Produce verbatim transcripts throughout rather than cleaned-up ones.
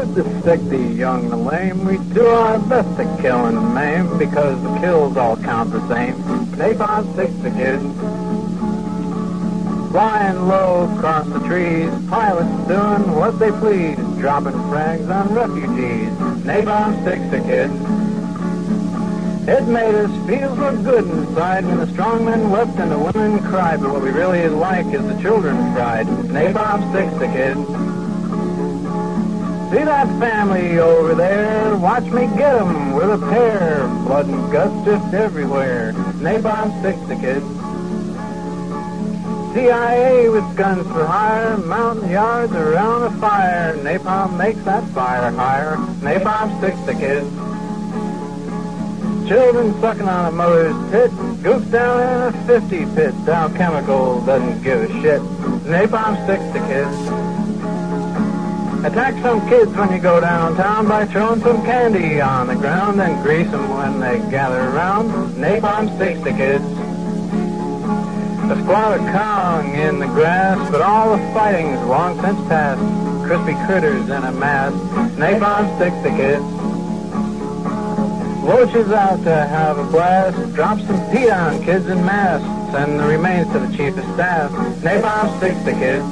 should stick the young and the lame. We do our best to kill and to maim, because the kills all count the same. They find sticks to kids. Flying low across the trees, pilots doing what they please, dropping frags on refugees. Napalm sticks to kids. It made us feel so good inside when the strong men wept and the women cried. But what we really like is the children fried. Napalm sticks to kids. See that family over there? Watch me get 'em with a pair. Blood and guts just everywhere. Napalm sticks to kids. C I A with guns for hire. Mountain yards around a fire. Napalm makes that fire higher. Napalm sticks to kids. Children sucking on a mother's tit. Goose down in a fifty pit. Dow Chemical doesn't give a shit. Napalm sticks to kids. Attack some kids when you go downtown by throwing some candy on the ground and grease them when they gather around. Napalm sticks to kids. A squad of Kong in the grass, but all the fighting's long since past. Crispy critters in a mass. Napalm sticks to kids. Loaches out to have a blast. Drop some pee on kids in mass. Send the remains to the chief of staff. Napalm sticks to kids.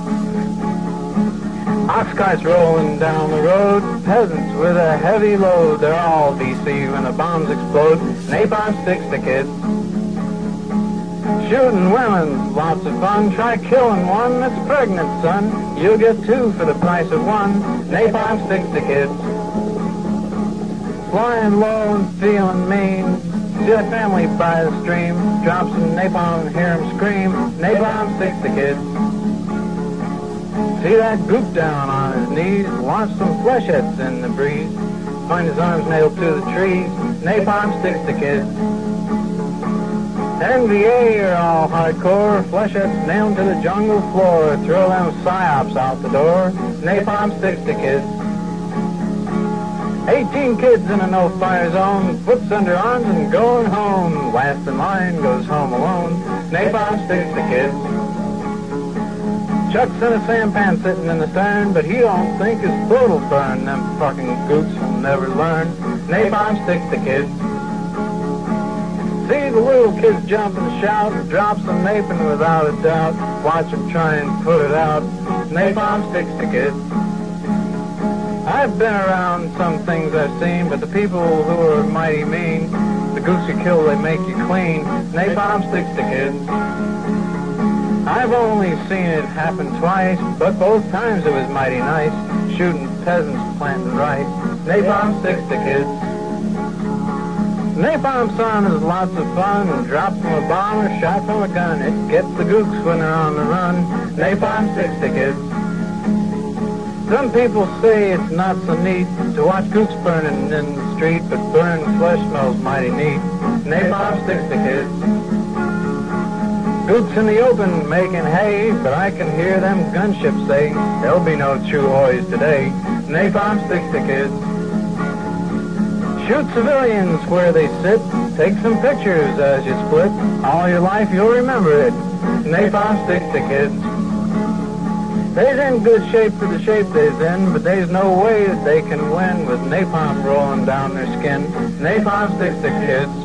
Oxcarts rolling down the road, peasants with a heavy load. They're all D C when the bombs explode. Napalm sticks to kids. Shooting women's lots of fun. Try killing one that's pregnant, son. You'll get two for the price of one. Napalm sticks to kids. Flying low and feeling mean. See a family by the stream. Drop some napalm and hear 'em scream. Napalm sticks to kids. See that goop down on his knees, launch some flechettes in the breeze, find his arms nailed to the trees, napalm sticks to kids. N V A are all hardcore, flechettes nailed to the jungle floor, throw them psyops out the door, napalm sticks to kids. eighteen kids in a no-fire zone, flips under arms and going home, last in line goes home alone, napalm sticks to kids. Chuck's in a sampan sitting in the stern, but he don't think his boat'll burn. Them fucking gooks will never learn. Napalm sticks to kids. See the little kids jump and shout, drop some napalm without a doubt. Watch them try and put it out. Napalm sticks to kids. I've been around some things I've seen, but the people who are mighty mean, the gooks you kill, they make you clean. Napalm sticks to kids. I've only seen it happen twice, but both times it was mighty nice, shooting peasants planting rice. Napalm sticks to kids. Napalm sun is lots of fun, and dropped from a bomb or shot from a gun. It gets the gooks when they're on the run. Napalm sticks to kids. Some people say it's not so neat to watch gooks burning in the street, but burning flesh smells mighty neat. Napalm sticks to kids. Gooks in the open making hay, but I can hear them gunships say, there'll be no true hoys today. Napalm sticks to kids. Shoot civilians where they sit. Take some pictures as you split. All your life you'll remember it. Napalm sticks to kids. They's in good shape for the shape they's in, but there's no way that they can win with napalm rolling down their skin. Napalm sticks to kids.